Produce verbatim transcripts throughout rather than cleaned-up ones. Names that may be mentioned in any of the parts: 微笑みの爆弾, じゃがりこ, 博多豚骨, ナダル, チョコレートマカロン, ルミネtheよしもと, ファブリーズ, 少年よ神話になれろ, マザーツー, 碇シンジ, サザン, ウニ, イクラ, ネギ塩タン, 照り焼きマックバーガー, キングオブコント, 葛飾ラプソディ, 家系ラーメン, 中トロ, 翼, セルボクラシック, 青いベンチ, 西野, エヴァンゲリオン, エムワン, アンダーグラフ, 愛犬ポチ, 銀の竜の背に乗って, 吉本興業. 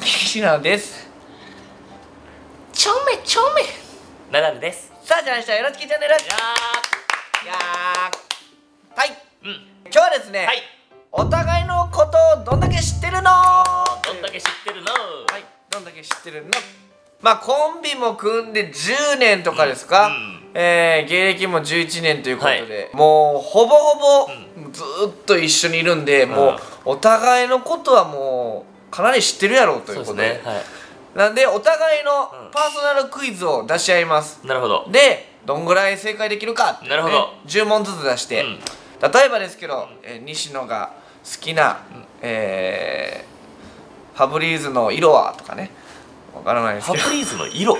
シナです。ちょめちょめナダルです。さあ、じゃあ明日よろしくチャンネル。いやー、はい、うん、今日はですね、はい、お互いのことをどんだけ知ってるのどんだけ知ってるのはいどんだけ知ってるの。まあコンビも組んでじゅうねんとかですか、うんうん、えー、芸歴もじゅういちねんということで、はい、もうほぼほぼずっと一緒にいるんで、うん、もうお互いのことはもうかなり知ってるやろうということで、ね、はい、なんでお互いのパーソナルクイズを出し合います。なるほど。でどんぐらい正解できるかって、ね、なるほど、じゅうもんずつ出して、うん、例えばですけど、えー、西野が好きな、うん、えー、ファブリーズの色はとかね、わからないですけど、ファブリーズの色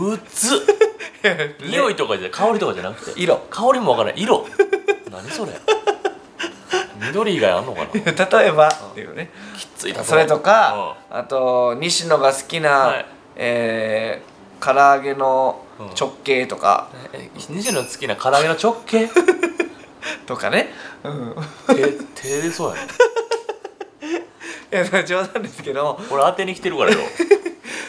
むつ匂いとかじゃ、香りとかじゃなくて色、香りもわからない色何それ緑以外あんのかな例えばっていうね。きつい。それとか、あと西野が好きなえ唐揚げの直径とか、西野の好きな唐揚げの直径とかね、手手でそうやね。いや冗談ですけど、俺当てに来てるからよ。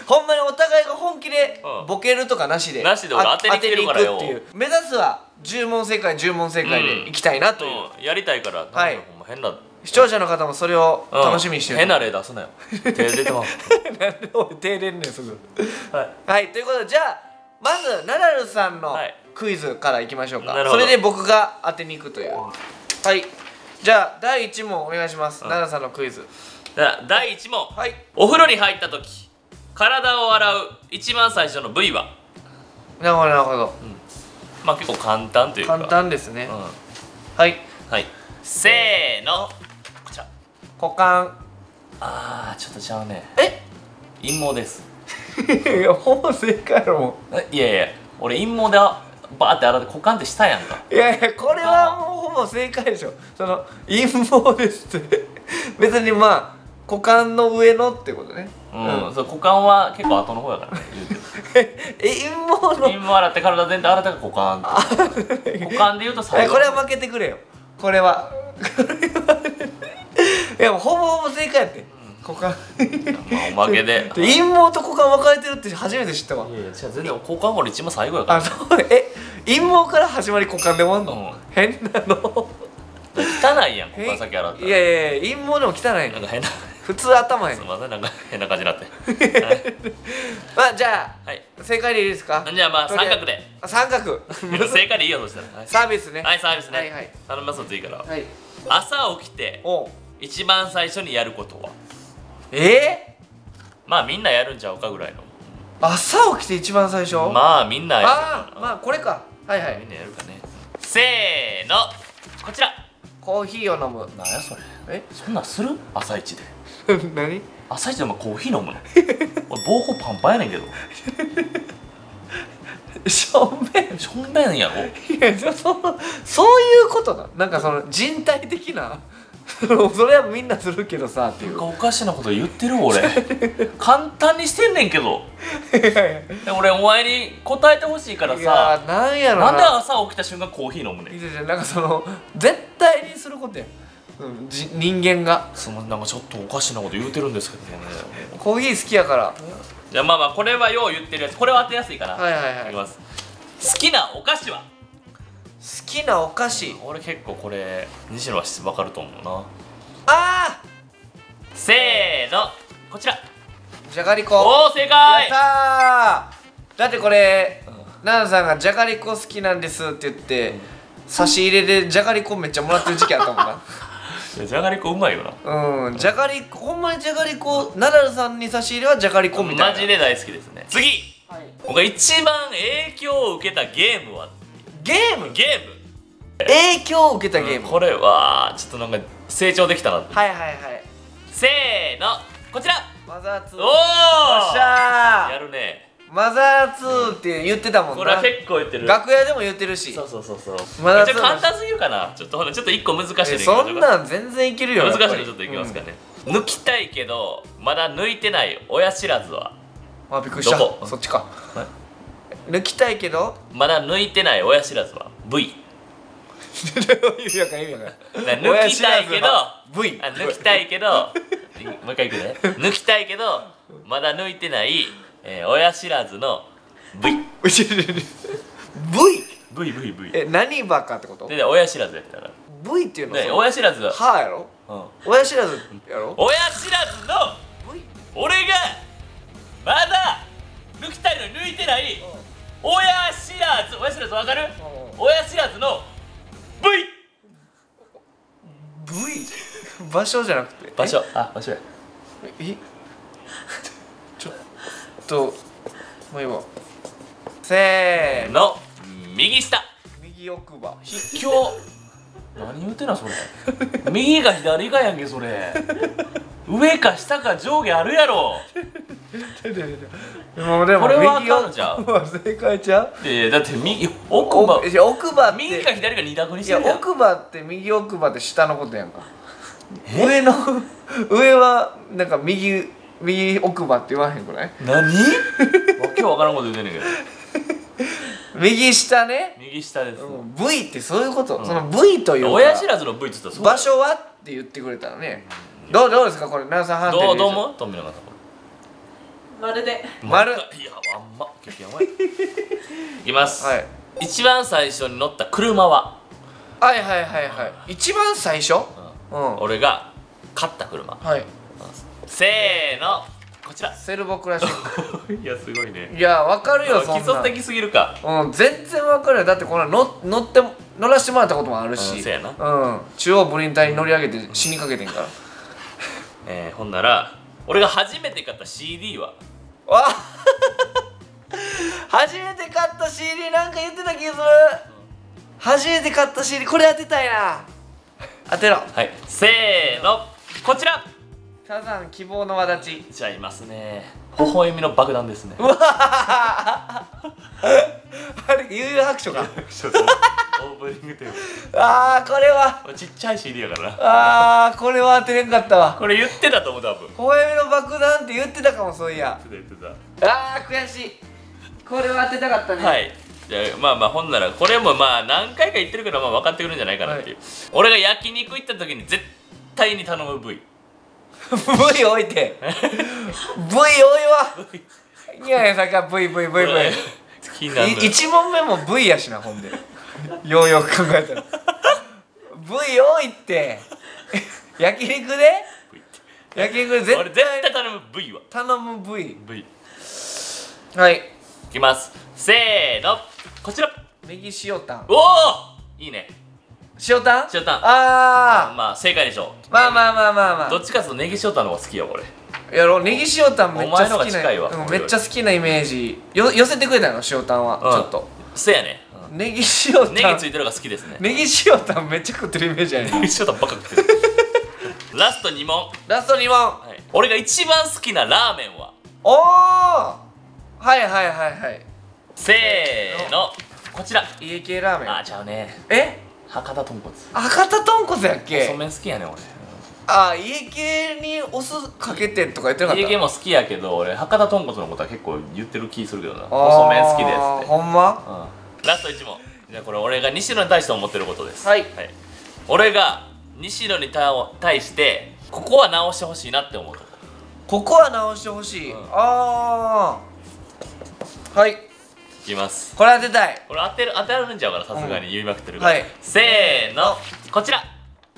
ほんまにお互いが本気でボケるとかなしで、なしで俺当てに来てるからよ。目指すはじゅうもん正解、じゅう問正解でいきたいなという。やりたいから。はい。変な。視聴者の方もそれを楽しみにしてる。変な例出すなよ。手出てます。なんで俺手出んねんすぐ。はい。はい、ということで、じゃあまずナダルさんのクイズからいきましょうか。それで僕が当てに行くという。はい。じゃあだいいち問お願いします。ナダルさんのクイズ。だいいち問、はい、お風呂に入った時体を洗う一番最初の部位は。なるほどなるほど、うん、まあ結構簡単というか簡単ですね、うん、はいはい、せーの、こちら股間。あー、ちょっとちゃうねえ、陰毛です。いやほぼ正解やもん。いやいや俺陰毛でバーって洗って股間ってしたやんか。いやいやこれはもうほぼ正解でしょ。その陰毛ですって別にまあ股間の上のってことね。うん、そう、股間は結構後の方やからね。陰毛の陰毛洗って体全体洗ったから股間。股間で言うと最後。これは負けてくれよ。これは。いやもうほぼほぼ正解やって。股間。まあおまけで。陰毛と股間分かれてるって初めて知ったわ。いやいや全然股間これ一番最後やから。あ、そうえ陰毛から始まり股間で終わんの？変なの。汚いやん、股間先洗ったら。いやいや陰毛でも汚い。なんか変な。普通頭やん。すみません、なんか変な感じになって。まあじゃあ正解でいいですか？じゃあまあ三角で。三角。正解でいいよそしたら。サービスね。はい、サービスね。はいはい。頼みますといいから。はい。朝起きて一番最初にやることは。え？まあみんなやるんちゃうかぐらいの。朝起きて一番最初？まあみんなやる。ああ、まあこれか。はいはい。みんなやるかね。せーの、こちら。コーヒーを飲む。なんやそれ。え？そんなんする？朝一で。何？朝一でもコーヒー飲むの？俺膀胱パンパンやねんけど。しょんべんしょんべんやろ。いやじゃそのそういうことだ。なんかその人体的なそれはみんなするけどさっていう。なんかおかしなこと言ってる俺。簡単にしてんねんけど。俺お前に答えてほしいからさ。なんやろな。なんで朝起きた瞬間コーヒー飲むねん。いやいやなんかその絶対にすることや。じ人間がそのなんかちょっとおかしなこと言うてるんですけどね。コーヒー好きやから。じゃあまあまあこれはよう言ってるやつ、これは当てやすいかな。はいはいはい。いきます。好きなお菓子は。好きなお菓子、俺結構これ西野は分かると思うな。あー、せーの、こちらじゃがりこ。おお正解。やったー。だってこれナナさんがじゃがりこ好きなんですって言って、うん、差し入れでじゃがりこめっちゃもらってる時期あったもんな。じゃがりこうまいよな。うん、じゃがりこ、ほんまにじゃがりこ、ナダルさんに差し入れはじゃがりこみたいな。マジで大好きですね。次、はい、僕が一番影響を受けたゲームは。ゲームゲーム影響を受けたゲーム、うん、これはちょっとなんか成長できたなって。はいはいはい。せーの、こちらマザーツー。おー、よっしゃー、やるね。マザーツーって言ってたもんな。これは結構言ってる。楽屋でも言ってるし。そうそうそうそう。マザーツー。簡単すぎるかな。ちょっとほらちょっと一個難しいでいきましょうか。そんなん全然いけるよ。難しいのちょっといきますかね。抜きたいけどまだ抜いてない親知らずは。あ、びっくりした。どこ？そっちか。抜きたいけどまだ抜いてない親知らずは ブイ。意味わかんない意味わかんない。抜きたいけど ブイ。抜きたいけどもう一回いくね。抜きたいけどまだ抜いてない、えー、親知らずの V。 V?V V V。 え、何バカってこと？で、親知らずやったら V っていうの。ね、親知らずは歯やろ。うん。親知らずやろ。親知らずの V。 俺がまだ抜きたいのに抜いてない親知らず、親知らずわかる？親知らずの V。V 場所じゃなくて場所、あ、場所や。えちょっともういいわ。せーの、右下、右奥歯、卑怯。何言うてなそれ。右か左かやんけそれ。上か下か上下あるやろ。もうでもこれはあかんのちゃう。正解ちゃう。いやだって右奥歯、奥歯右か左か二択にしてるやん。奥歯って右奥歯って下のことやんか。上の上はなんか右右奥歯って言わへんくない？何？今日わからんこと言うてんねんけど。右下ね。右下です。V ってそういうこと。その V というか。親知らずの V って言ったらそう。場所はって言ってくれたらね。どうどうですかこれ皆さん判定。どうどうも富永さん。まるでまる、いやあんまやばい。いきます、はい、一番最初に乗った車は、はいはいはいはい、一番最初、うん、俺が買った車、はい、せーの、こちらセルボクラシック。いやすごいね。いやわかるよ、そんな基礎的すぎるか。うん、全然わかるよ。だってこの乗って乗らせてもらったこともあるし、せやな、うん、中央分離帯に乗り上げて死にかけてんから。えー、ほんなら俺が初めて買った シーディー は、わ初めて買った シーディー なんか言ってた気がする、うん、初めて買った シーディー これ当てたいな。当てろ、はい、せーの、こちらサザン希望の輪立ち。ちゃいますね。微笑みの爆弾ですね。うわあれ悠々白書か。オープニングテーマ。ああこれはちっちゃい シーディー やからな。ああこれは当てれんかったわ。これ言ってたと思う多分。微笑みの爆弾って言ってたかも。そういや言ってた言ってた。ああ悔しい。これは当てたかったね。はい、じゃあまあまあほんならこれもまあ何回か言ってるけどまあ分かってくるんじゃないかなっていう、はい、俺が焼肉行った時に絶対に頼む V。 V 置いて。 V 多いわ。いやいやさっきは ブイブイブイブイ 一問目も V やしな。ほんでようよく考えたら V 多いって。焼肉で焼肉で絶対俺絶対頼む V は頼む V。 V はい、いきます、せーの、こちら右塩タン。おおいいね、塩タン塩タン。ああまあ正解でしょう。まあまあまあまあまあどっちかというとネギ塩タンの方が好きよ俺。やろう、ネギ塩タンめっちゃ好きな、めっちゃ好きなイメージよ。寄せてくれたの塩タンはちょっと。せやね、ネギ塩タン、ネギついてるのが好きですね。ネギ塩タンめっちゃ食ってるイメージやね。ネギ塩タンばっか食ってる。ラストに問、ラストに問、はい、俺が一番好きなラーメンは。おおはいはいはいはい、せーの、こちら家系ラーメン。あーちゃうねえ、博多豚骨。博多豚骨やっけ。細麺好きやね俺。あー家系にお酢かけてとか言ってなかった。家系も好きやけど俺博多豚骨のことは結構言ってる気するけどな。細麺好きですって。ほんま、うん、ラストいち問。じゃあこれ俺が西野に対して思ってることです。はい、はい、俺が西野にた対してここは直してほしいなって思うとこ。ここは直してほしい、うん、ああはい、いきます。これ当てたい。これ当てる、当てられるんちゃうからさすがに言いまくってるから、うん、はい、せーの、こちら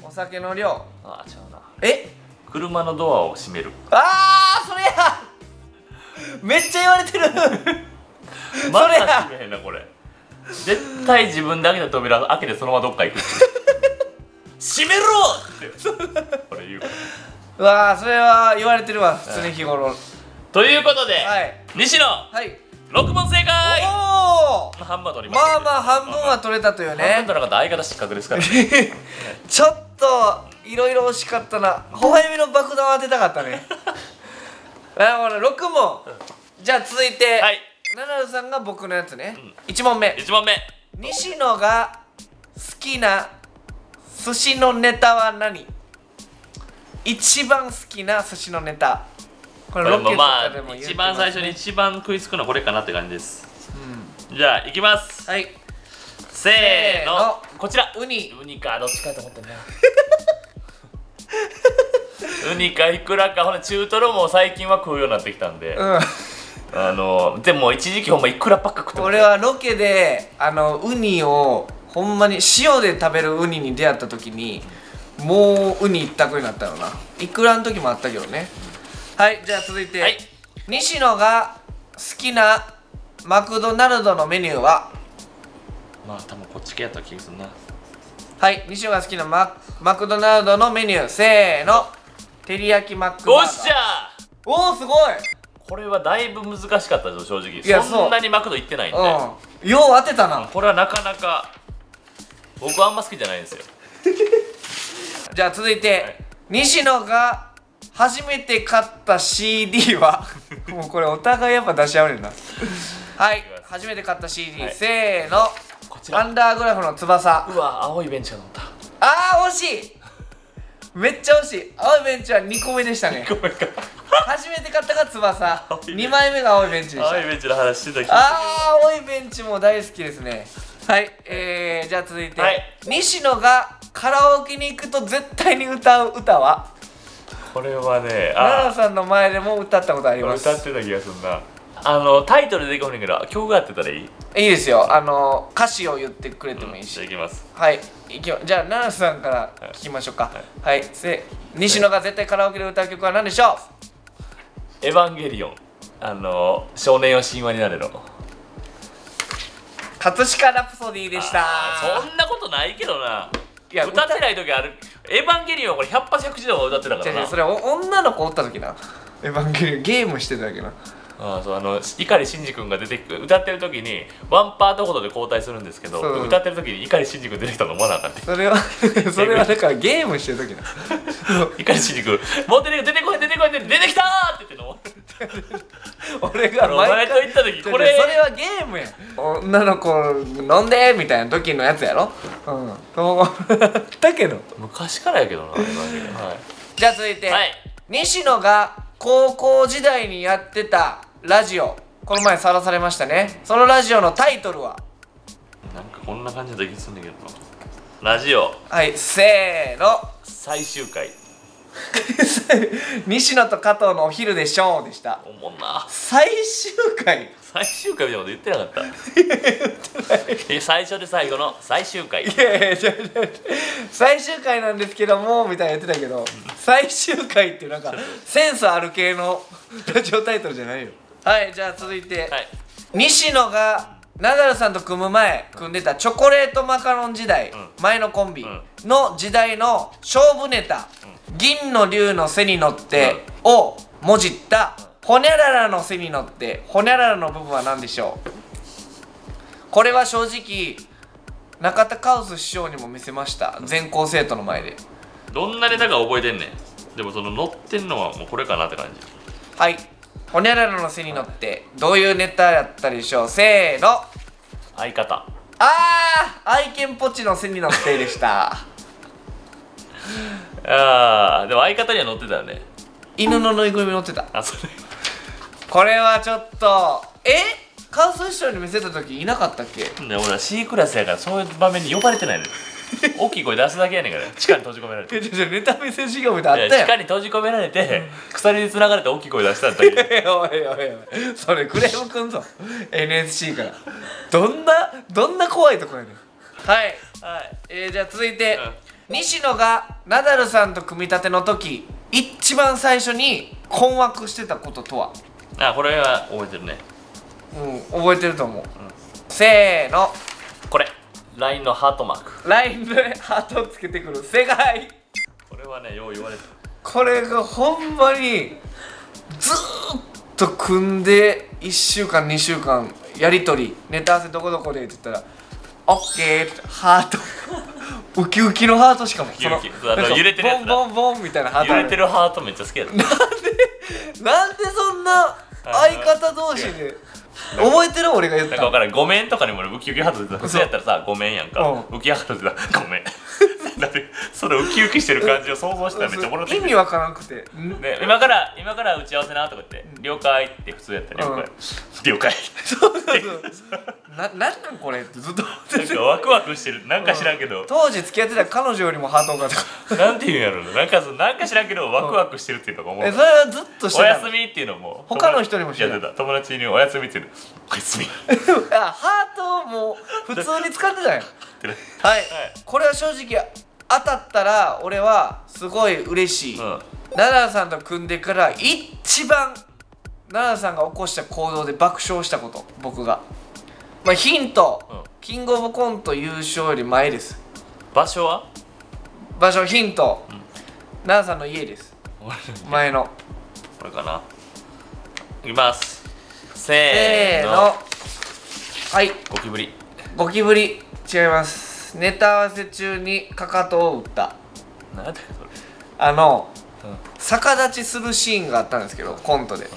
お酒の量。ああ違うなえ、車のドアを閉める。ああそれや、めっちゃ言われてる。まだ閉めへんなこれ。絶対自分で開けた扉開けてそのままどっか行く。閉めろってこれ言うから。うわーそれは言われてるわ普通に日頃。ということで、はい、西野、はい、ろく問正解。おー、まあ半分は取りました。まあまあ半分は取れたというね。半分取らなかった相方失格ですから、ね、ちょっといろいろ惜しかったな。微笑みの爆弾を当てたかったね。なるほど、ろく問。じゃあ続いて、はい、ナダルさんが僕のやつね。いち問目、いち問目、西野が好きな寿司のネタは何。一番好きな寿司のネタ。これロケとかでも言うてますね。一番最初に一番食いつくのはこれかなって感じです、うん、じゃあいきます。はい、せーの、こちらウニ。ウニか、どっちかと思ってね。ウニかイクラか、ほら中トロも最近は食うようになってきたんで、うん、あのでも一時期ほんまイクラばっか食ってました。俺はロケであのウニをほんまに塩で食べるウニに出会った時にもうウニ一択になったのな。イクラの時もあったけどね。はい、じゃあ続いて、はい、西野が好きなマクドナルドのメニューは、まあ多分こっち系やった気がするな。はい、西野が好きな マ, マクドナルドのメニュー、せーの、照り焼きマックバーガー。おっしゃー、おーすごい。これはだいぶ難しかったぞ正直。いや、そんなにマクド行ってないんで、うん、よう当てたな。これはなかなか僕はあんま好きじゃないんですよ。じゃあ続いて、はい、西野が初めて買った シーディー はもうこれお互いやっぱ出し合われるな。はい、初めて買った シーディー、はい、せーの、こちらアンダーグラフの翼。うわ、青いベンチが乗った。あー惜しい、めっちゃ惜しい。青いベンチはにこめでしたね。にこめか。初めて買ったが翼、にまいめが青いベンチでした。青いベンチの話してた気がする。あー、青いベンチも大好きですね。はい、えー、じゃあ続いて、はい、西野がカラオケに行くと絶対に歌う歌は。これはね、奈良さんの前でも歌ったことあります。歌ってた気がするな。あのタイトル出てこないけど曲があってたらいい？いいですよ。あの歌詞を言ってくれてもいいし。うん、じゃあ行きます。はい。行きま、じゃあ奈良さんから聞きましょうか。はい。はい、せ、西野が絶対カラオケで歌う曲は何でしょう？エヴァンゲリオン。あの少年よ神話になれろ。葛飾ラプソディでした。そんなことないけどな。いや、歌ってない時ある。エヴァンゲリオンはこれ百発百中で歌ってたからな。それ女の子おった時な。エヴァンゲリオンゲームしてただけな。ああ、そう、あの碇シンジ君が出てくる、歌ってる時にワンパートほどで交代するんですけど、歌ってる時に碇シンジ君出てきたの思わなかった。それはそれはだからゲームしてる時な。碇シンジ君もう出てこい出てこい出てきたーって言っての。俺が前と言った時、これそれはゲームや。女の子飲んでみたいな時のやつやろ。うん。だけど昔からやけどな。じゃあ続いて、西野が高校時代にやってたラジオ、この前さらされましたね。そのラジオのタイトルは。なんかこんな感じで気がするんだけど。ラジオ。はい。せーの。最終回。西野と加藤のお昼でしょうでした。おもんな。最終回、最終回みたいなこと言ってなかった。言ってない。最初で最後の最終回。いやいやいや、最終回なんですけどもみたいな言ってたけど、最終回ってなんかセンスある系のラジオタイトルじゃないよ。はい、じゃあ続いて、はい、西野がナダルさんと組む前、組んでたチョコレートマカロン時代、うん、前のコンビの時代の勝負ネタ、うん、銀の竜の背に乗ってをもじったホニャララの背に乗って、ホニャララの部分は何でしょう。これは正直中田カウス師匠にも見せました、全校生徒の前で。どんなネタか覚えてんねん。でもその乗ってんのはもうこれかなって感じ。はい、ホニャララの背に乗ってどういうネタやったでしょう。せーの、相方。あー、愛犬ポチの背に乗ってでした。あー、でも相方には乗ってたよね。犬のぬいぐるみ乗ってた。あ、それこれはちょっと、え、カウス師匠に見せた時いなかったっけ。俺は C クラスやからそういう場面に呼ばれてないのよ。大きい声出すだけやねんから、地下に閉じ込められて。ネタ見せ授業みたいなあったやん。地下に閉じ込められて鎖で繋がれて大きい声出したんだけど。おいおいおい、それクレームくんぞ。エヌエスシー から。どんなどんな怖いとこやねん。はいはい、えー、じゃあ続いて、うん、西野がナダルさんと組み立ての時一番最初に困惑してたこととは。あ、これは覚えてるね。うん、覚えてると思う、うん、せーの、これラインのハートマーク。ラインでハートをつけてくる。正解。これはね、よう言われた。これがほんまにずーっと組んでいっしゅうかんにしゅうかんやり取り、ネタ合わせどこどこでって言ったらオッケーハート。ウキウキのハートしかも。ウキウキ。揺れてるやつだ。ボンボンボンみたいなハート。揺れてるハートめっちゃ好きやった。なんでなんでそんな相方同士で。覚えてる俺が言った。だからごめんとかにもウキウキハート出てた。普通やったらさ、ごめんやんか。ウキハート出てた。ごめん。だってそのウキウキしてる感じを想像したらめっちゃもろて意味わからなくて、今から今から打ち合わせなとか言って了解って普通やったら了解了解そうそうそうな、なんこれってずっとなんかワクワクしてるなんか知らんけど、当時付き合ってた彼女よりもハートが高いなんていうんやろな、なんかなんか知らんけどワクワクしてるっていうのが思う。えそれはずっとしてた。おやすみっていうのも他の人にも知らん。友達におやすみっていうおやすみハートも普通に使ってたやん。はい、これは正直当たったら俺はすごい嬉しい。奈々さんと組んでから一番奈々さんが起こした行動で爆笑したこと、僕がまあヒント、キングオブコント優勝より前です。場所は場所ヒント、奈々さんの家です。前のこれかないきます。せーの、はいゴキブリ。ゴキブリ違います。ネタ合わせ中にかかとを打った。何だよそれ。あの、うん、逆立ちするシーンがあったんですけどコントで、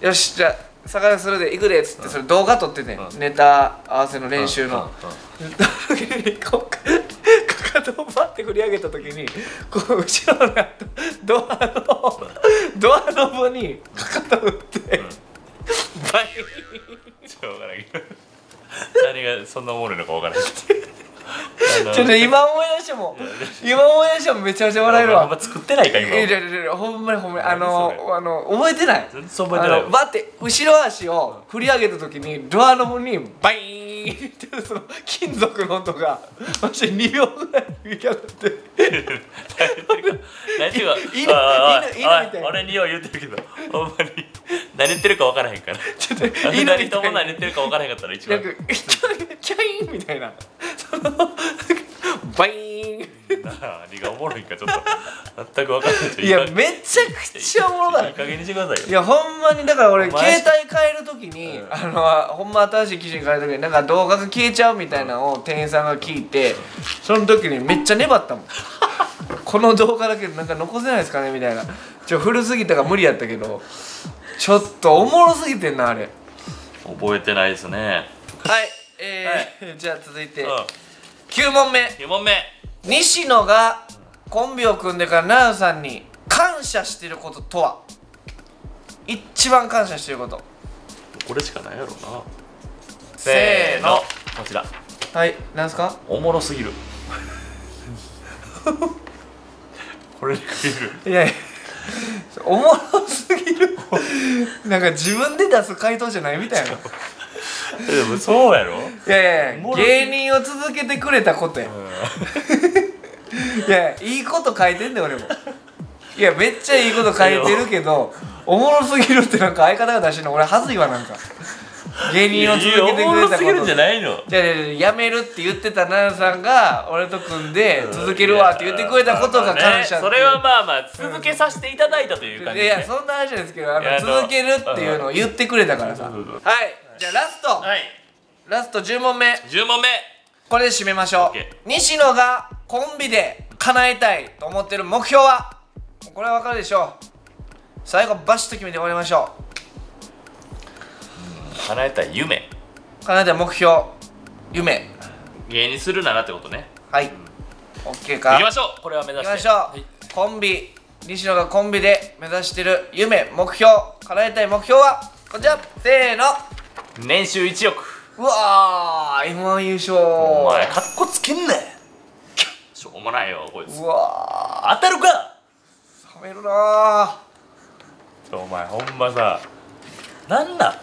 うん、よしじゃあ逆立ちするで行くでっつって、それ動画撮ってね、うん、ネタ合わせの練習のかかとをバッて振り上げた時にこう後ろのドアの、うん、ドアノブにかかと打って、うん、バインしょうがないけど何がそんなおもろいのかわからないちょっと今思い出しても今思い出してもめちゃめちゃ笑えるわ。あんま作ってないか今。いやいやいやほんまにほんまにあの覚えてない。全然覚えてない。バッて後ろ足を振り上げた時にドアノブにバイーンってその金属の音がマジにびょうぐらいに響き当たって大丈夫。俺におい言ってるけどほんまに何言ってるか分からへんからちょっとふたりとも何言ってるか分からへんかったら一番なんかキャインみたいなそのバイーン何がおもろいかちょっと全く分からへん。いやめちゃくちゃおもろい。いい加減にしてくださいよ。いやほんまにだから俺携帯変えるときに、うん、あのほんま新しい機種に変えるときになんか動画が消えちゃうみたいなのを店員さんが聞いて、その時にめっちゃ粘ったもんこの動画だけなんか残せないですかねみたいな。ちょ古すぎたから無理やったけどちょっとおもろすぎてんなあれ。覚えてないですね。はい、えーはい、じゃあ続いてきゅうもんめ。きゅうもんめ西野がコンビを組んでから奈々さんに感謝してることとは。一番感謝してることこれしかないやろうな。せーのこちら。はいなんすか。おもろすぎるこれに限る。いやいやおもろすぎるなんか自分で出す回答じゃないみたいなでもそうやろ。いやいや芸人を続けてくれたことやいやいいこと書いてんだよ俺も。いやめっちゃいいこと書いてるけどおもろすぎるってなんか相方が出してんの俺はずいわ。なんか芸人を続けてくれたこと。じゃないのじゃあやめるって言ってた奈々さんが俺と組んで続けるわって言ってくれたことが感謝。それはまあまあ続けさせていただいたという感じ。いやそんな話ですけど続けるっていうのを言ってくれたからさ。はいじゃあラストラストじゅうもんめ。じゅうもんめこれで締めましょう。西野がコンビで叶えたいと思ってる目標は。これはわかるでしょう。最後バシッと決めて終わりましょう。叶えたい夢、叶えたい目標、夢芸人するならってことね。はい OK か。いきましょうこれは目指していきましょう、はい、コンビ西野がコンビで目指してる夢目標叶えたい目標はこちら。せーの年収いちおく。うわー エムワン 優勝。お前カッコつけんなしょうもないよこいつ。うわ当たるか。冷めるなお前ほんまさなんだ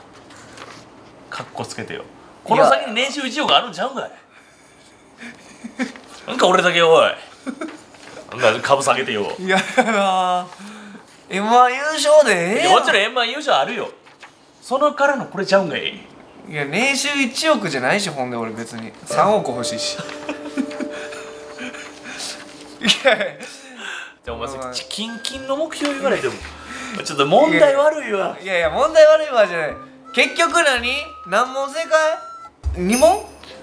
カッコつけてよ。この先に年収いちおくあるんちゃうんかいなんか俺だけおいなんか株下げてよ。いやな エムワン 優勝でええやん。もちろん エムワン 優勝あるよ。そのからのこれちゃうんかい。いや年収いちおくじゃないしほんで俺別にさんおく欲しいしいやでもお前キンキンの目標言わないでもちょっと問題悪いわ。いやいや問題悪いわじゃない。結局何？何問正解？二問？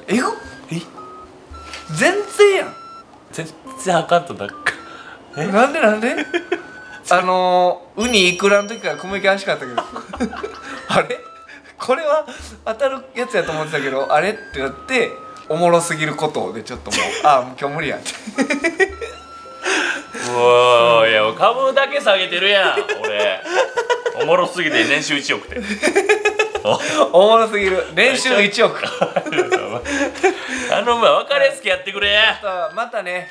えぐ？え？全然やん。全然あかんとだっか。え？なんでなんで？あのー、ウニイクラの時から小麦怪しかったけど。あれ？これは当たるやつやと思ってたけどあれってなって。おもろすぎることでちょっともうああ今日無理やんっておーいや株だけ下げてるやん俺おもろすぎて年収いちおくっておもろすぎる年収いちおくあのまあ別れつきやってくれまたね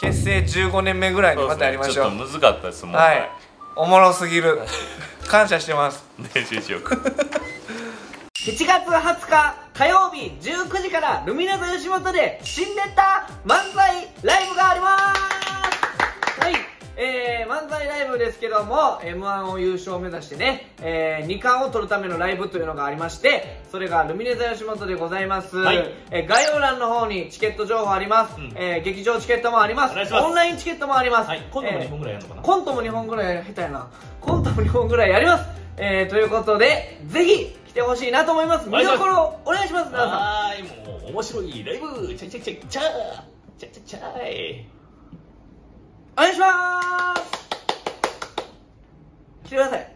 結成じゅうごねんめぐらいにまたやりましょう。ちょっと難かったですもんね。はいおもろすぎる感謝してます年収いちおくしちがつはつか火曜日じゅうくじからルミナザ吉本で新ネタ漫才ライブがあります。はい、えー、漫才ライブですけども エムワン を優勝を目指してね、えー、にかんを取るためのライブというのがありましてそれがルミネザ吉本でございます、はいえー、概要欄の方にチケット情報あります、うんえー、劇場チケットもあります、オンラインチケットもあります、はい、コントもにほんぐらいやるのかな、えー、コントもにほんぐらい下手やなコントもにほんぐらいやります、えー、ということでぜひ来てほしいなと思います。見どころお願いします。はーい、もう面白いライブ。チャイチャイチャイチャー、チャイチャイチャイ。お願いします。来てください。